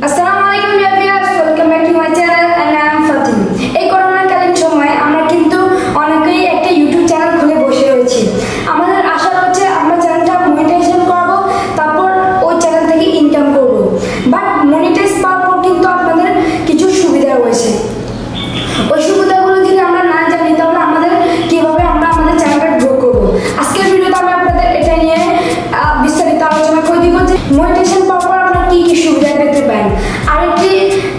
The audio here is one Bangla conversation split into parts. Assalamualaikum dear viewers, welcome back to my channel and I am Fatima. এই করোনাকালীন সময়ে আমরা কিন্তু অনেকেই একটা YouTube চ্যানেল খুলে বসে রয়েছি। আমাদের আশা হচ্ছে আমরা চ্যানেলটা মনিটাইজেশন করব, তারপর ওই চ্যানেল থেকে ইনকাম করব। বাট মনিটাইজ পাওয়ার পর কিন্তু আপনাদের কিছু সুবিধা রয়েছে। ওই সুবিধাগুলো যদি আমরা না জানি তাহলে আমাদের কিভাবে আমরা আমাদের চ্যানেলটা গ্রো করব। আজকের ভিডিওতে আমি আপনাদের এটা নিয়ে বিস্তারিত আলোচনা করে দিব যে মনিটাইজেশন পাওয়ার পর আমরা কি কি সুবিধা পেতে পারি। আরেকটি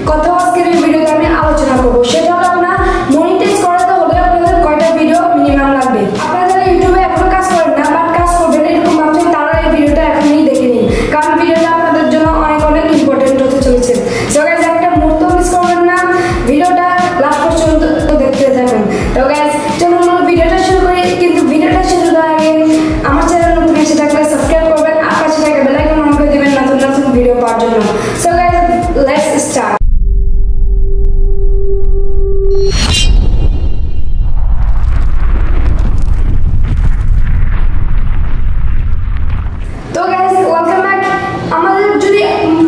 কথা আজকের ভিডিওতে আমি আলোচনা করব, সেটা হলো আপনারা মনিটাইজ করতে হলে আপনাদের কয়টা ভিডিও মিনিমাম লাগবে। আপনারা যারা ইউটিউবে এখনো কাজ করেন না বাট কাজ করবেন এরকম ভাবছেন, তারা এই ভিডিওটা এখনই দেখে নিন, কারণ ভিডিওটা আপনাদের জন্য অনেক অনেক ইম্পর্টেন্ট হতে চলেছে। তো গাইস, একটা মুহূর্ত মিস করবেন না, ভিডিওটা লাস্ট পর্যন্ত দেখতে থাকুন। তো গাইস চলুন আমরা ভিডিওটা শুরু করি, কিন্তু ভিডিওটা শুরু করার আগে আমার চ্যানেল নতুন এসে থাকলে সাবস্ক্রাইব করবেন আর পাশে থাকা বেল আইকন অন করে দিবেন নতুন নতুন ভিডিও পাওয়ার জন্য। Let's start. So guys, welcome back. আমাদের যদি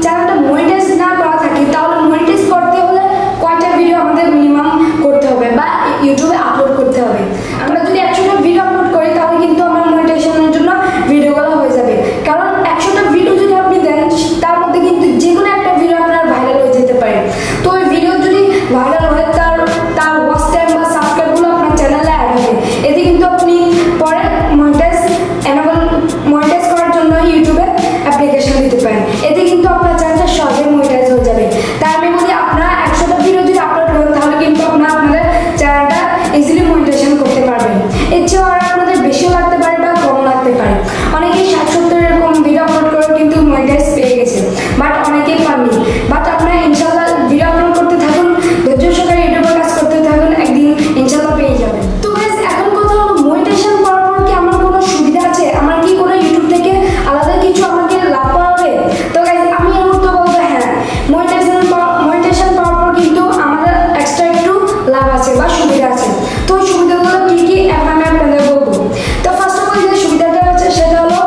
চ্যানেলটা মনিটাইজ না করা থাকে তাহলে মনিটাইজ করতে হলে কয়টা ভিডিও আমাদের মিনিমাম করতে হবে বা ইউটিউবে আপলোড করতে হবে। আমরা যদি 100টা ভিডিও আপলোড করি তাহলে কিন্তু আমার মনিটাইজেশনের জন্য ভিডিওগুলো হয়ে যাবে, কারণ 100টা ভিডিও যদি আপনি দেন তার মধ্যে কিন্তু যে কোনো একটা ভিডিও আপনার ভাইরাল হয়ে যেতে পারে। তো ওই ভিডিও যদি ভাইরাল হয় তার ওয়াচ টাইম বা সাবস্ক্রাইবগুলো আপনার চ্যানেলে অ্যাড হবে, এতে কিন্তু আপনি পরে মনিটাইজ করার জন্য ইউটিউবে অ্যাপ্লিকেশন দিতে পারেন, এতে কিন্তু আপনার চ্যানেলটা সহজে মনিটাইজ হয়ে যাবে। তাই আমি বলি আপনারা 100টা ভিডিও যদি আপলোড করেন তাহলে কিন্তু আপনারা আপনাদের চ্যানেলটা ইজিলি মনিটাইজেশন করতে পারবেন। এর চেয়ে আর আপনাদের বেশিও লাগতে পারে বা কম লাগতে পারে। অনেকেই 60-70 এরকম ভিডিও আপলোড করেও কিন্তু মনিটাইজ পেয়ে গেছে, বাট অনেকেই পাননি। বাট আপনারা ইনশাআল্লাহ ভিডিও আপলোড করতে থাকুন, ধৈর্য সহকারে ইউটিউবে কাজ করতে থাকুন, একদিন ইনশাআল্লাহ পেয়ে যাবেন। তো গাইস, এখন কথা হলো মনিটাইজেশন করার পর কি আমার কোনো সুবিধা আছে? আমার কি কোনো ইউটিউব থেকে আলাদা কিছু আমাকে লাভ পাওয়া হবে? তো গাইস, আমি এর মতো বলবো হ্যাঁ, মনিটাইজেশন পাওয়ার পর কিন্তু আমাদের এক্সট্রা একটু লাভ আছে বা সুবিধা আছে। তো ওই সুবিধাগুলো কি কি এখন আমি আপনাদের বলবো। তো ফার্স্ট অফ অল যে সুবিধাটা আছে সেটা হলো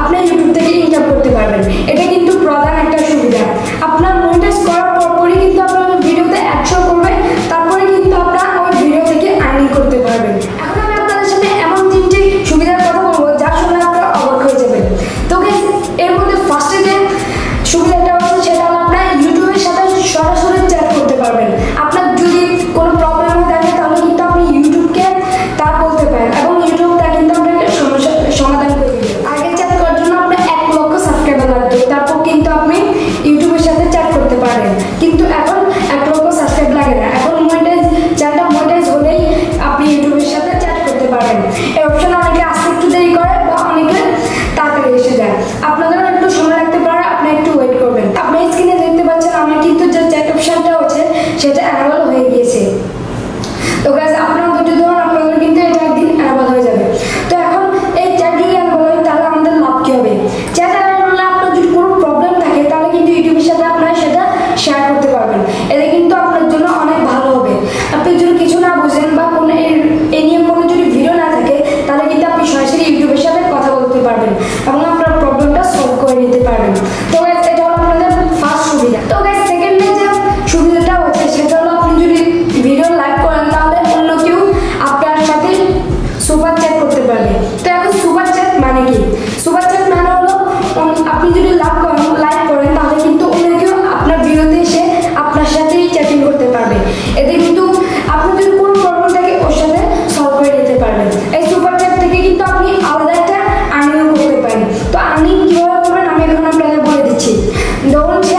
আপনি ইউটিউব থেকে ইনকাম করতে পারবেন, এটা কিন্তু প্রধান একটা সুবিধা। আপনার মনিটাইজ করার পরপরই কিন্তু আপনার ভিডিওতে অ্যাকশন করবে, তারপরে কিন্তু আপনার ওই ভিডিও থেকে আর্নিং করতে পারবেন। এখন আমি আপনাদের সাথে এমন 3টি সুবিধার কথা বলবো যা শুনে আপনারা অবাক হয়ে যাবেন। তো গাইস, এর মধ্যে ফার্স্টে যে সুবিধাটা আছে সেটা হলো আপনারা ইউটিউবের সাথে সরাসরি চ্যাট করতে পারবেন। আপনার যদি কোনো প্রবলেম হয় থাকে তাহলে কিন্তু আপনি ইউটিউবকে তা বলতে পারেন এবং ইউটিউব তা কিন্তু আপনাকে সমাধান করে দেবে। আগে চ্যাট করার জন্য আপনার 1 লক্ষ সাবস্ক্রাইবার লাগতো, তারপর কিন্তু আপনি ইউটিউবের সাথে চ্যাট করতে পারেন। কিন্তু এখন 1 লক্ষ সাবস্ক্রাইব লাগে না, এখন মনিটাইজ হলেই আপনি ইউটিউবের সাথে চ্যাট করতে পারেন। এই অপশন অনেকে আসতে একটু দেরি করে বা অনেকে তাড়াতাড়ি এসে যায়, আপনাদেরও একটু সময় লাগতে পারে, আপনি একটু ওয়েট করবেন। আপনি স্ক্রিনে দেখতে পাচ্ছেন আমার কিন্তু যে চ্যাট অপশনটা আছে সেটা অ্যানাবল হয়ে গিয়েছে। তো গাইস, আপনারা ধৈর্য ধরুন, আপনাদের কিন্তু এটা একদিন অ্যানাবল হয়ে যাবে। তো এখন এই চ্যাট যদি অ্যানাবল হয় তাহলে আমাদের লাভ কী হবে? চ্যাট অ্যানাবল আপনার যদি কোনো প্রবলেম থাকে তাহলে কিন্তু ইউটিউবের সাথে আপনারা সেটা শেয়ার করতে পারবেন, এতে কিন্তু আপনার জন্য অনেক ভালো হবে। আপনি যদি কিছু না বুঝেন বা কোনো এ নিয়ে কোনো যদি ভিডিও না থাকে তাহলে কিন্তু আপনি সরাসরি ইউটিউবের সাথে কথা বলতে পারবেন এবং আপনার প্রবলেমটা সলভ করে নিতে পারবেন। তো গাইস, এটা হলো আপনাদের ফার্স্ট সুবিধা। তো গাইস, সেকেন্ডে যে সুবিধাটা হচ্ছে সেটা হলো আপনি যদি ভিডিও লাইক করেন তাহলে অন্য কেউ আপনার সাথে সুপার চ্যাট করতে পারবে। তো এখন সুপার চ্যাট মানে কি? সুপার চ্যাট মানে হলো আপনি যদি লাইক করেন তাহলে কিন্তু অন্য কেউ আপনার ভিডিওতে এসে আপনার সাথেই চ্যাটিং করতে পারবে, এতে কিন্তু আপনি যদি কোনো প্রবলেম থাকে ওর সাথে সলভ করে নিতে পারবেন। এই সুপার চ্যাট থেকে কিন্তু আপনি আলাদা একটা আর্নিং করতে পারেন। তো আর্নিং কীভাবে করবেন আমি এখন আপনাদের বলে দিচ্ছি। ধরুন সে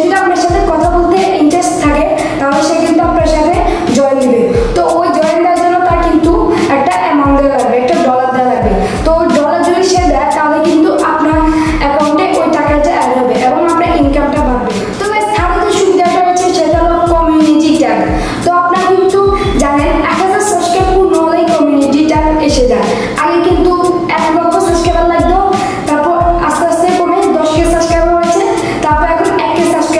যদি আপনার সাথে কথা বলতে ইন্টারেস্ট থাকে তাহলে সে কিন্তু আপনার সাথে জয়েন দেবে। তো ওই জয়েন দেওয়ার জন্য তার কিন্তু একটা অ্যামাউন্ট দেওয়া লাগবে, একটা ডলার দেওয়া লাগবে। তো ওই ডলার যদি সে দেয় তাহলে কিন্তু আপনার অ্যাকাউন্টে ওই টাকাটা অ্যাড হবে এবং আপনার ইনকামটা বাড়বে। তো গাইস, আরও যে সুবিধাটা রয়েছে সেটা হলো কমিউনিটি ট্যাগ। তো আপনারা কিন্তু জানেন 1000 সাবস্ক্রাইব পূর্ণ হলেই কমিউনিটি ট্যাগ এসে যায়। আগে কিন্তু 1 লক্ষ সাবস্ক্রাইবার লাগতো, তারপর আস্তে আস্তে কমে 10K সাবস্ক্রাইবার হয়েছে, তারপর এখন 1K সাবস্ক্রাইবার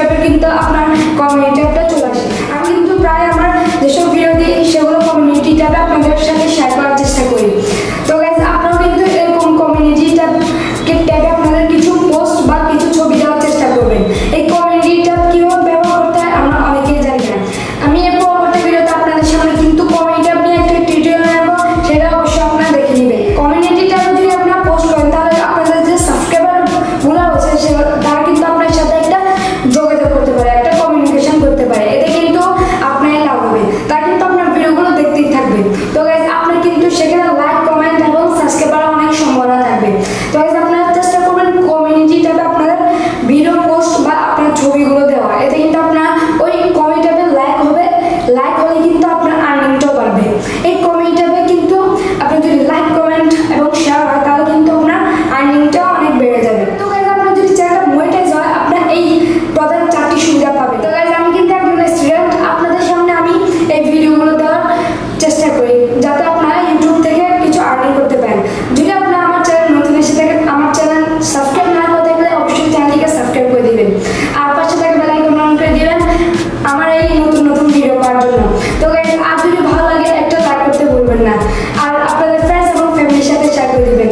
ছবিগুলো দেওয়া হয় এতে কিন্তু আপনারা ওই কমেন্ট ট্যাবে লাইক হবে লাইক হলে কিন্তু আপনারা আর্নিংটা পাবে এই কমেন্ট ট্যাবে কিন্তু আপনি যদি লাইক কমেন্ট এবং শেয়ার হয় তাহলে কিন্তু আপনার আর্নিংটা অনেক বেড়ে যাবে তো गाइस আপনারা যদি চ্যানেলটা মনিটাইজ হয় আপনারা এই প্রধান চারটি সুবিধা পাবেন তো गाइस আমি কিন্তু একজন স্টুডেন্ট আপনাদের সামনে আমি এই ভিডিওগুলো দেওয়ার চেষ্টা করি যাতে আপনারা ইউটিউব থেকে কিছু আর্নিং করতে পারেন যদি আপনারা আমার চ্যানেল নতুন এসে থাকেন আমার চ্যানেল সাবস্ক্রাইব না করে থাকলে অবশ্যই চ্যানেলটিকে সাবস্ক্রাইব করে দিবেন আর পাশে থাকা বেল আইকন অন করে দিবেন আমার এই নতুন নতুন ভিডিও পাওয়ার জন্য তো गाइस আপনাদের ভালো লাগে একটা লাইক করতে ভুলবেন না আর আপনাদের ফ্রেন্ডস এবং ফ্যামিলির সাথে শেয়ার করে দিবেন